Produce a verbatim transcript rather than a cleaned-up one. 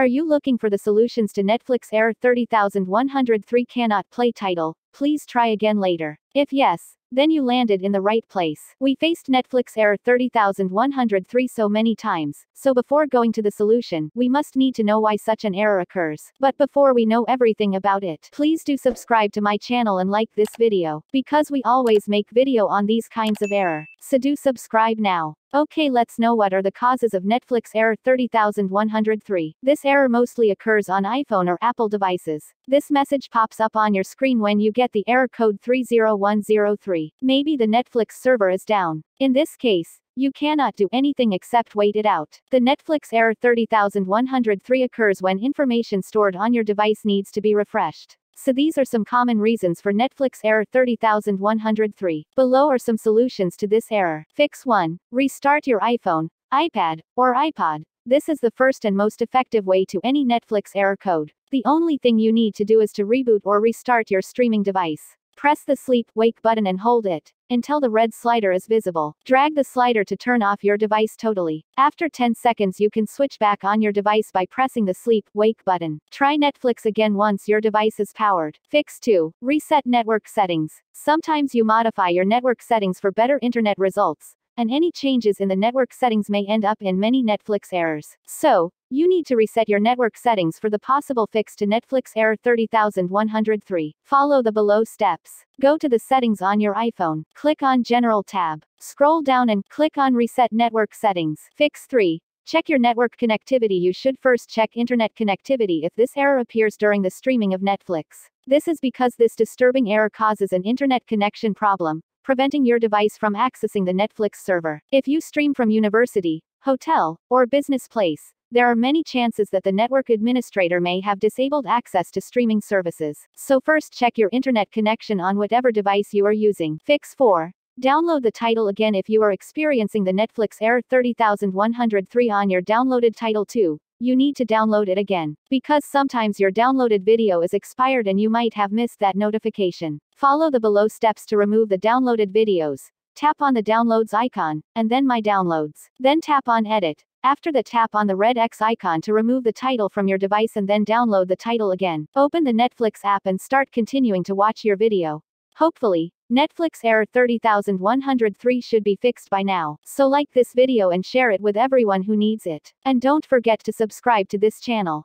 Are you looking for the solutions to Netflix error three thousand one hundred three cannot play title? Please try again later. If yes, then you landed in the right place. We faced Netflix error thirty thousand one hundred three so many times, so before going to the solution, we must need to know why such an error occurs. But before we know everything about it, please do subscribe to my channel and like this video, because we always make video on these kinds of error. So do subscribe now. Okay, let's know what are the causes of Netflix error thirty thousand one hundred three. This error mostly occurs on iPhone or Apple devices. This message pops up on your screen when you get the error code three zero one zero three. Maybe the Netflix server is down. In this case, you cannot do anything except wait it out. The Netflix error thirty thousand one hundred three occurs when information stored on your device needs to be refreshed. So these are some common reasons for Netflix error thirty thousand one hundred three. Below are some solutions to this error. Fix one. Restart your iPhone, iPad, or iPod. This is the first and most effective way to any Netflix error code. The only thing you need to do is to reboot or restart your streaming device. Press the sleep-wake button and hold it until the red slider is visible. Drag the slider to turn off your device totally. After ten seconds you can switch back on your device by pressing the sleep-wake button. Try Netflix again once your device is powered. Fix two. Reset network settings. Sometimes you modify your network settings for better internet results, and any changes in the network settings may end up in many Netflix errors. So, you need to reset your network settings for the possible fix to Netflix error thirty thousand one hundred three. Follow the below steps. Go to the settings on your iPhone. Click on General tab. Scroll down and click on Reset Network Settings. Fix three. Check your network connectivity. You should first check internet connectivity if this error appears during the streaming of Netflix. This is because this disturbing error causes an internet connection problem, preventing your device from accessing the Netflix server. If you stream from university, hotel, or business place, there are many chances that the network administrator may have disabled access to streaming services. So first check your internet connection on whatever device you are using. Fix four. Download the title again if you are experiencing the Netflix error thirty thousand one hundred three on your downloaded title too. You need to download it again, because sometimes your downloaded video is expired and you might have missed that notification. Follow the below steps to remove the downloaded videos. Tap on the downloads icon, and then My Downloads. Then tap on Edit. After that, tap on the red X icon to remove the title from your device and then download the title again. Open the Netflix app and start continuing to watch your video. Hopefully, Netflix error thirty thousand one hundred three should be fixed by now. So like this video and share it with everyone who needs it. And don't forget to subscribe to this channel.